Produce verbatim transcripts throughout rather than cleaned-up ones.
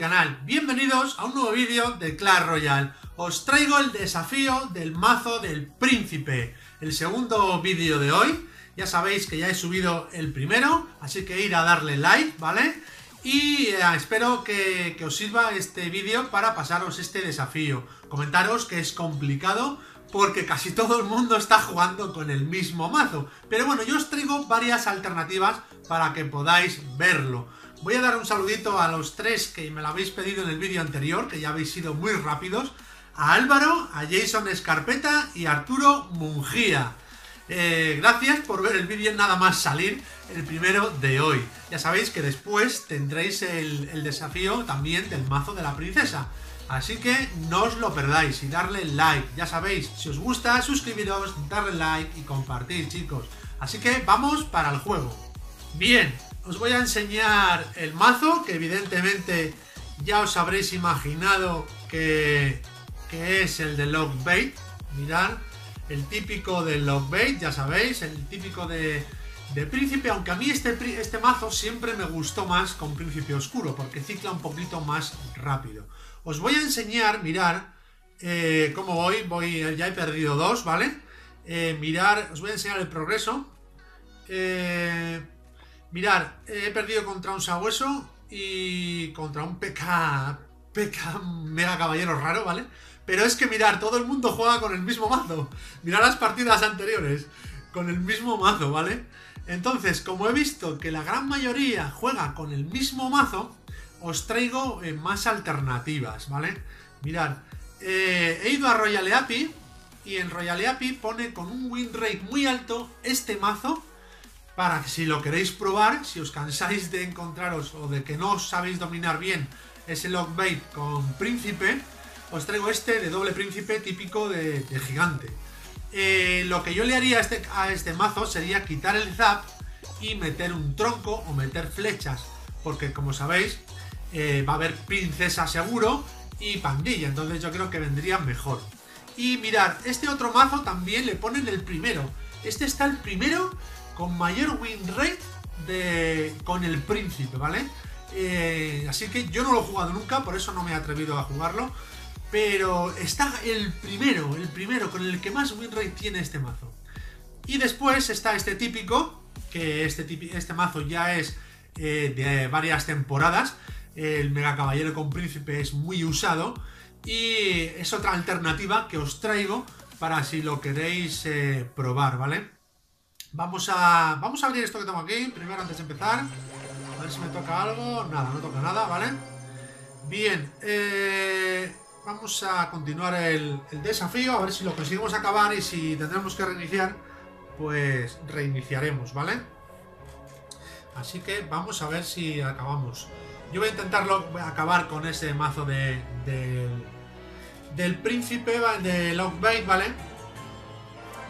canal, bienvenidos a un nuevo vídeo de Clash Royale. Os traigo el desafío del mazo del príncipe, el segundo vídeo de hoy. Ya sabéis que ya he subido el primero, así que ir a darle like, ¿vale? Y eh, espero que, que os sirva este vídeo para pasaros este desafío. Comentaros que es complicado porque casi todo el mundo está jugando con el mismo mazo, pero bueno, yo os traigo varias alternativas para que podáis verlo. Voy a dar un saludito a los tres que me lo habéis pedido en el vídeo anterior, que ya habéis sido muy rápidos: a Álvaro, a Jason Escarpeta y a Arturo Mungía. Eh, gracias por ver el vídeo nada más salir, el primero de hoy. Ya sabéis que después tendréis el, el desafío también del mazo de la princesa, así que no os lo perdáis y darle like. Ya sabéis, si os gusta, suscribiros, darle like y compartir, chicos. Así que vamos para el juego. Bien, os voy a enseñar el mazo, que evidentemente ya os habréis imaginado que, que es el de Lockbait. Mirad, el típico de Lockbait, ya sabéis, el típico de, de príncipe, aunque a mí este, este mazo siempre me gustó más con príncipe oscuro, porque cicla un poquito más rápido. Os voy a enseñar, mirar eh, cómo voy, voy, ya he perdido dos, ¿vale? Eh, mirar, os voy a enseñar el progreso. Eh, mirar, eh, he perdido contra un sabueso y contra un P K... P K mega caballero raro, ¿vale? Pero es que mirar, todo el mundo juega con el mismo mazo. Mirad las partidas anteriores, con el mismo mazo, ¿vale? Entonces, como he visto que la gran mayoría juega con el mismo mazo, os traigo eh, más alternativas, ¿vale? Mirad, eh, he ido a RoyaleAPI y en RoyaleAPI pone con un win rate muy alto este mazo, para que si lo queréis probar, si os cansáis de encontraros o de que no os sabéis dominar bien ese Lockbait con príncipe, os traigo este de doble príncipe típico de, de gigante. Eh, lo que yo le haría a este, a este mazo sería quitar el zap y meter un tronco o meter flechas, porque como sabéis eh, va a haber princesa seguro y pandilla, entonces yo creo que vendría mejor. Y mirad, este otro mazo también le ponen el primero, este está el primero con mayor win rate de, con el príncipe, ¿vale? Eh, así que yo no lo he jugado nunca, por eso no me he atrevido a jugarlo, pero está el primero, el primero con el que más winrate tiene este mazo. Y después está este típico, que este, típico, este mazo ya es eh, de varias temporadas. El mega caballero con príncipe es muy usado y es otra alternativa que os traigo para si lo queréis eh, probar, ¿vale? Vamos a, vamos a abrir esto que tengo aquí primero antes de empezar. A ver si me toca algo. Nada, no toca nada, ¿vale? Bien, eh, vamos a continuar el, el desafío. A ver si lo conseguimos acabar y si tendremos que reiniciar, pues reiniciaremos, ¿vale? Así que vamos a ver si acabamos. Yo voy a intentarlo voy a acabar con ese mazo de, de, del príncipe, de Lockbait, ¿vale?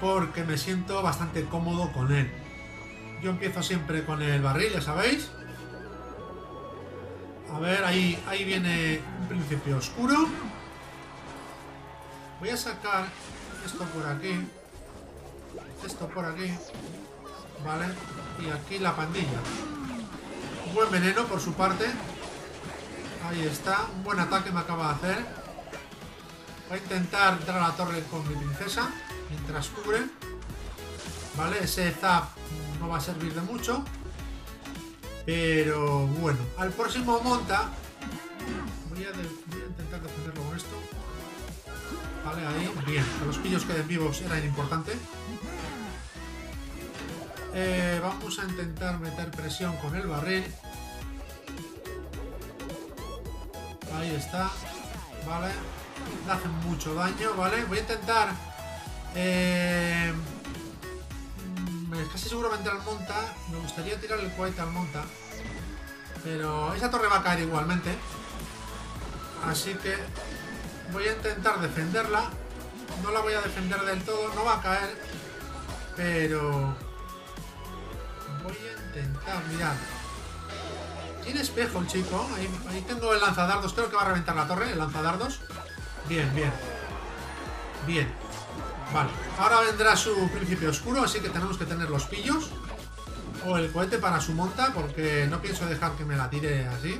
Porque me siento bastante cómodo con él. Yo empiezo siempre con el barril, ya sabéis. A ver, ahí, ahí viene un príncipe oscuro. Voy a sacar esto por aquí. Esto por aquí. Vale. Y aquí la pandilla. Un buen veneno por su parte. Ahí está. Un buen ataque me acaba de hacer. Voy a intentar entrar a la torre con mi princesa mientras cubre. Vale, ese zap no va a servir de mucho. Pero bueno, al próximo monta. Voy a, de, voy a intentar defenderlo con esto. Vale, ahí, bien. Que los pillos queden vivos era importante. Eh, vamos a intentar meter presión con el barril. Ahí está. Vale. Le hacen mucho daño, ¿vale? Voy a intentar. Eh... Casi seguramente al monta. Me gustaría tirar el cohete al monta, pero esa torre va a caer igualmente, así que voy a intentar defenderla. No la voy a defender del todo, no va a caer, pero voy a intentar. Mirad, tiene espejo el chico. Ahí, ahí tengo el lanzadardos, creo que va a reventar la torre, el lanzadardos. Bien, bien, bien. Vale, ahora vendrá su príncipe oscuro, así que tenemos que tener los pillos o el cohete para su monta, porque no pienso dejar que me la tire así.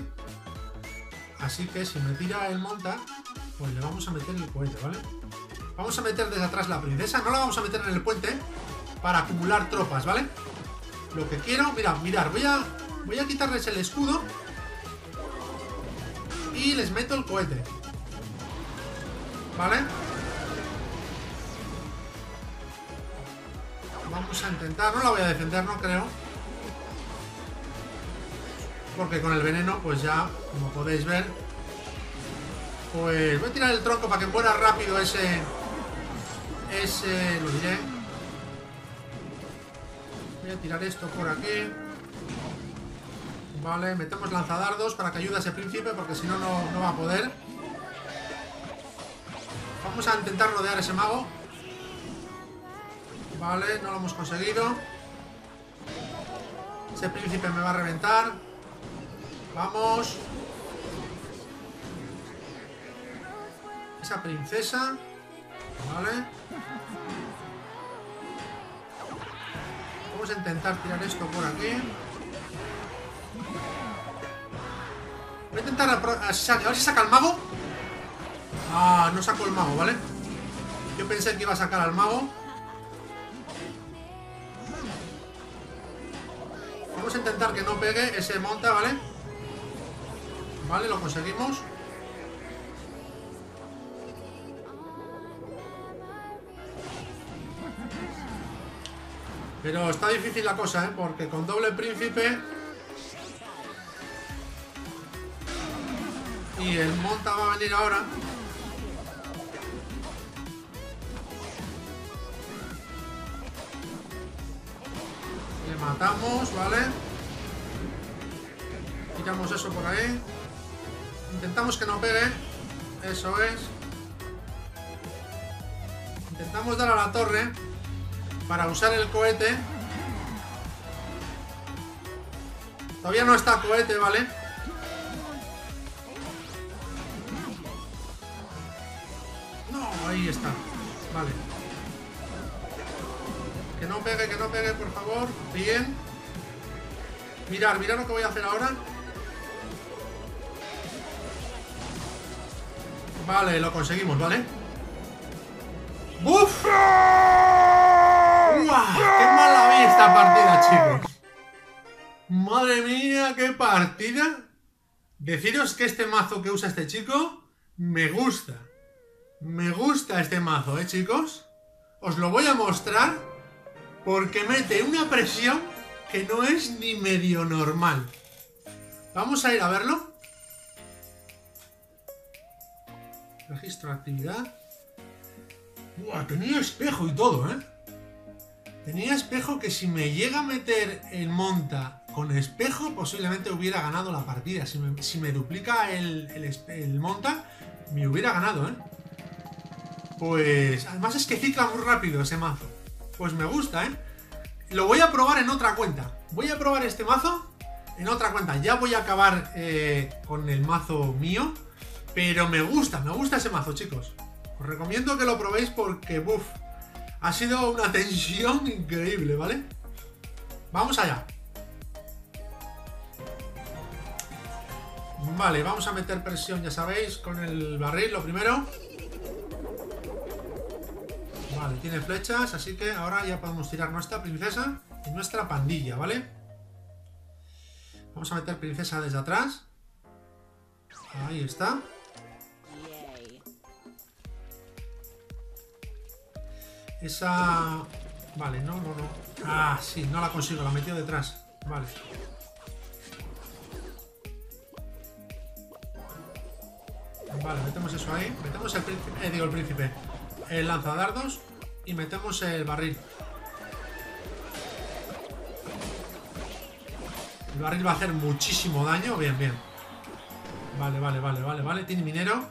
así que si me tira el monta, pues le vamos a meter el cohete, ¿vale? Vamos a meter desde atrás la princesa, no la vamos a meter en el puente para acumular tropas, ¿vale? Lo que quiero, mira, mirad, voy a, voy a quitarles el escudo y les meto el cohete, ¿vale? Vamos a intentar, no la voy a defender, no creo, porque con el veneno, pues ya, como podéis ver, pues voy a tirar el tronco para que muera rápido ese, ese, lo diré. Voy a tirar esto por aquí. Vale, metemos lanzadardos para que ayude a ese príncipe, porque si no, no, no va a poder. Vamos a intentar rodear a ese mago. Vale, no lo hemos conseguido. Ese príncipe me va a reventar. Vamos. Esa princesa. Vale. Vamos a intentar tirar esto por aquí. Voy a intentar a, a, a ver si saca el mago. Ah, no sacó el mago, ¿vale? Yo pensé que iba a sacar al mago. Vamos a intentar que no pegue ese monta, ¿vale? Vale, lo conseguimos. Pero está difícil la cosa, ¿eh? Porque con doble príncipe y el monta va a venir ahora. Le matamos, ¿vale? Tiramos eso por ahí. Intentamos que no pegue. Eso es. Intentamos dar a la torre para usar el cohete. Todavía no está cohete, ¿vale? No, ahí está. Vale. Que no pegue, que no pegue, por favor. Bien. Mirad, mirad lo que voy a hacer ahora. Vale, lo conseguimos, ¿vale? ¡Buf! ¡Uah! ¡Qué mala vi esta partida, chicos! ¡Madre mía, qué partida! Deciros que este mazo que usa este chico me gusta. Me gusta este mazo, ¿eh, chicos? Os lo voy a mostrar porque mete una presión que no es ni medio normal. Vamos a ir a verlo. Registro actividad. ¡Buah! Tenía espejo y todo, ¿eh? Tenía espejo, que si me llega a meter el monta con espejo, posiblemente hubiera ganado la partida. Si me, si me duplica el, el, el monta, me hubiera ganado, ¿eh? Pues además es que cicla muy rápido ese mazo. Pues me gusta, ¿eh? Lo voy a probar en otra cuenta. Voy a probar este mazo en otra cuenta. Ya voy a acabar eh, con el mazo mío. Pero me gusta, me gusta ese mazo, chicos. Os recomiendo que lo probéis porque, uff, ha sido una tensión increíble, ¿vale? Vamos allá. Vale, vamos a meter presión, ya sabéis, con el barril, lo primero. Vale, tiene flechas, así que ahora ya podemos tirar nuestra princesa y nuestra pandilla, ¿vale? Vamos a meter princesa desde atrás. Ahí está. Esa... Vale, no, no, no. Ah, sí, no la consigo, la metió detrás. Vale. Vale, metemos eso ahí. Metemos el príncipe, eh, digo el príncipe. El lanzadardos y metemos el barril. El barril va a hacer muchísimo daño. Bien, bien. Vale, vale, vale, vale, vale. Tiene minero.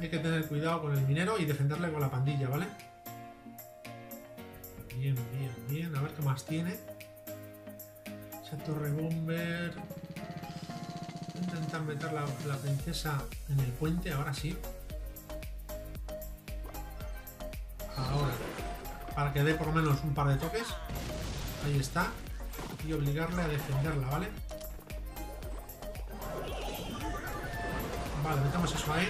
Hay que tener cuidado con el minero y defenderle con la pandilla, ¿vale? Bien, bien, bien. A ver qué más tiene. Esa torre bomber. Voy a intentar meter la, la princesa en el puente, ahora sí. Ahora. Para que dé por lo menos un par de toques. Ahí está. Y obligarle a defenderla, ¿vale? Vale, metemos eso ahí.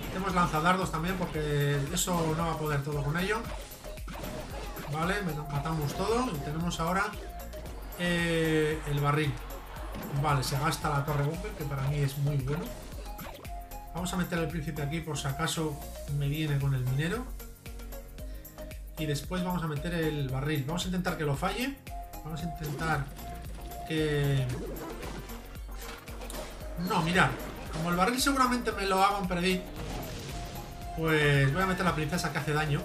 Metemos lanzadardos también porque eso no va a poder todo con ello. Vale, matamos todo y tenemos ahora eh, el barril. Vale, se gasta la torre bomber, que para mí es muy bueno. Vamos a meter al príncipe aquí por si acaso me viene con el minero. Y después vamos a meter el barril. Vamos a intentar que lo falle. Vamos a intentar que... No, mirad. Como el barril seguramente me lo hagan perder, pues voy a meter la princesa que hace daño.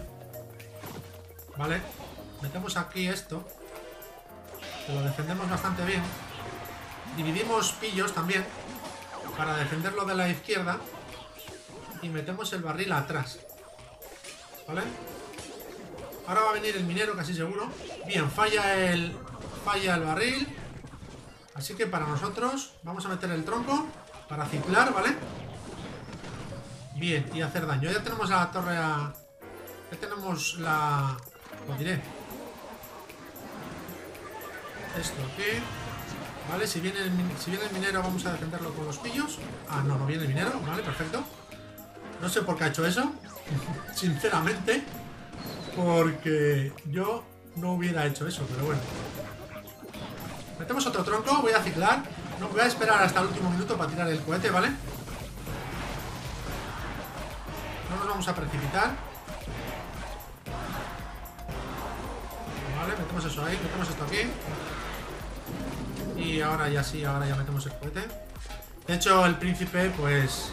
Vale. Metemos aquí esto. Que lo defendemos bastante bien. Dividimos pillos también. Para defenderlo de la izquierda. Y metemos el barril atrás. ¿Vale? Ahora va a venir el minero, casi seguro. Bien, falla el, falla el barril. Así que para nosotros vamos a meter el tronco para ciclar, ¿vale? Bien, y hacer daño. Ya tenemos la torre a... Ya tenemos la... Lo diré. Esto aquí. Vale, si viene, el, si viene el minero vamos a defenderlo con los pillos. Ah, no, no viene el minero. Vale, perfecto. No sé por qué ha hecho eso. Sinceramente. Porque yo no hubiera hecho eso, pero bueno. Metemos otro tronco. Voy a ciclar. No voy a esperar hasta el último minuto para tirar el cohete, ¿vale? No nos vamos a precipitar. Vale, metemos eso ahí. Metemos esto aquí. Y ahora ya sí, ahora ya metemos el cohete. De hecho, el príncipe, pues...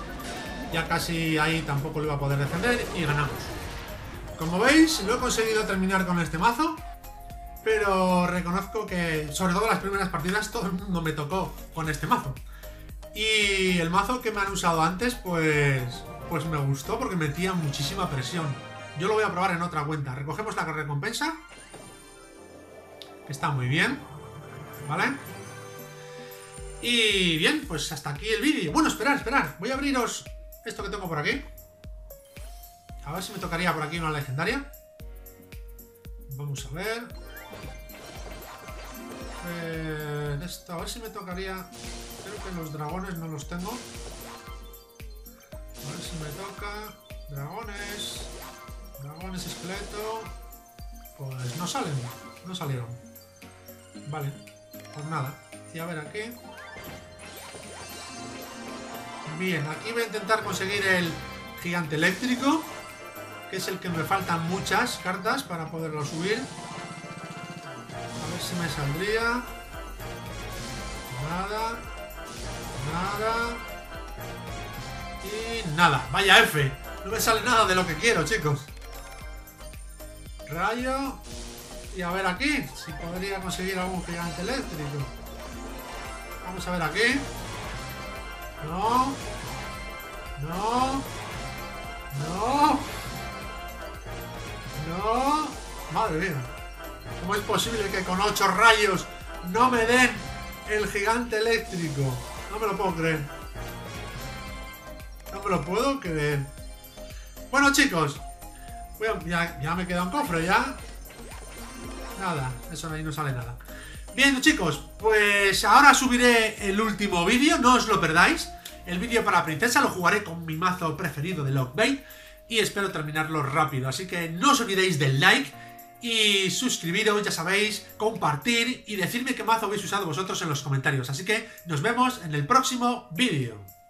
Ya casi ahí tampoco lo iba a poder defender. Y ganamos. Como veis, no he conseguido terminar con este mazo. Pero reconozco que, sobre todo las primeras partidas, todo el mundo me tocó con este mazo. Y el mazo que me han usado antes, pues... Pues me gustó porque metía muchísima presión. Yo lo voy a probar en otra cuenta. Recogemos la recompensa. Que está muy bien. ¿Vale? Y bien, pues hasta aquí el vídeo. Bueno, esperad, esperad. Voy a abriros esto que tengo por aquí. A ver si me tocaría por aquí una legendaria. Vamos a ver. Eh, esto, a ver si me tocaría... Creo que los dragones no los tengo. A ver si me toca... Dragones... Dragones esqueleto... Pues no salen. No salieron. Vale. Pues nada. Y a ver aquí... Bien, aquí voy a intentar conseguir el gigante eléctrico, que es el que me faltan muchas cartas para poderlo subir. A ver si me saldría. Nada. Nada. Y nada. Vaya F. No me sale nada de lo que quiero, chicos. Rayo. Y a ver aquí, si podría conseguir algún gigante eléctrico. Vamos a ver aquí. No, no, no, no, madre mía, ¿cómo es posible que con ocho rayos no me den el gigante eléctrico? No me lo puedo creer, no me lo puedo creer. Bueno chicos, bueno, ya, ya me queda un cofre ya, nada, eso ahí no sale nada. Bien chicos, pues ahora subiré el último vídeo, no os lo perdáis. El vídeo para princesa lo jugaré con mi mazo preferido de Lockbait y espero terminarlo rápido. Así que no os olvidéis del like y suscribiros, ya sabéis, compartir y decirme qué mazo habéis usado vosotros en los comentarios. Así que nos vemos en el próximo vídeo.